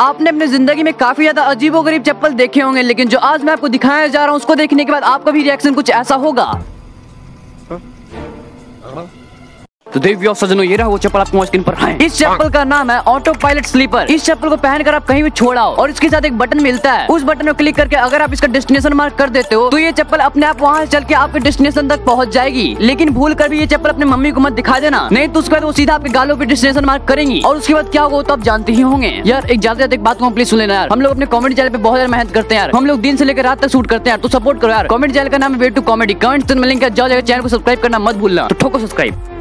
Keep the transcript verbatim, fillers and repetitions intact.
आपने अपने जिंदगी में काफी ज्यादा अजीबोगरीब चप्पल देखे होंगे, लेकिन जो आज मैं आपको दिखाया जा रहा हूँ उसको देखने के बाद आपका भी रिएक्शन कुछ ऐसा होगा। तो देव सजनों, ये रहा वो चप्पल आपको स्क्रीन पर है। इस चप्पल का नाम है ऑटो पायलट स्लीपर। इस चप्पल को पहनकर आप कहीं भी छोड़ाओ और इसके साथ एक बटन मिलता है, उस बटन को क्लिक करके अगर आप इसका डेस्टिनेशन मार्क कर देते हो तो ये चप्पल अपने आप वहाँ चल के आपके डेस्टिनेशन तक पहुँच जाएगी। लेकिन भूल कर भी ये चप्पल अपने मम्मी को मत दिखा देना, नहीं तो उसके बाद वो सीधा आपके गालों पर डेस्टिनेशन मार्क करेंगी और उसके बाद क्या होगा तो आप जानते ही होंगे। यार एक ज्यादा एक बात को प्लीज सुन लेना यार, हम लोग अपने कॉमेडी चैनल पे बहुत ज्यादा मेहनत करते हैं, हम लोग दिन से लेकर रात तक शूट करते हैं, तो सपोर्ट करो यार। कॉमेडी चैनल का नाम है वे टू कॉमेडी। कमेंट मिलेंगे, जाओ जाकर चैनल को सब्सक्राइब करना मत भूलना, तो ठोको सब्सक्राइब।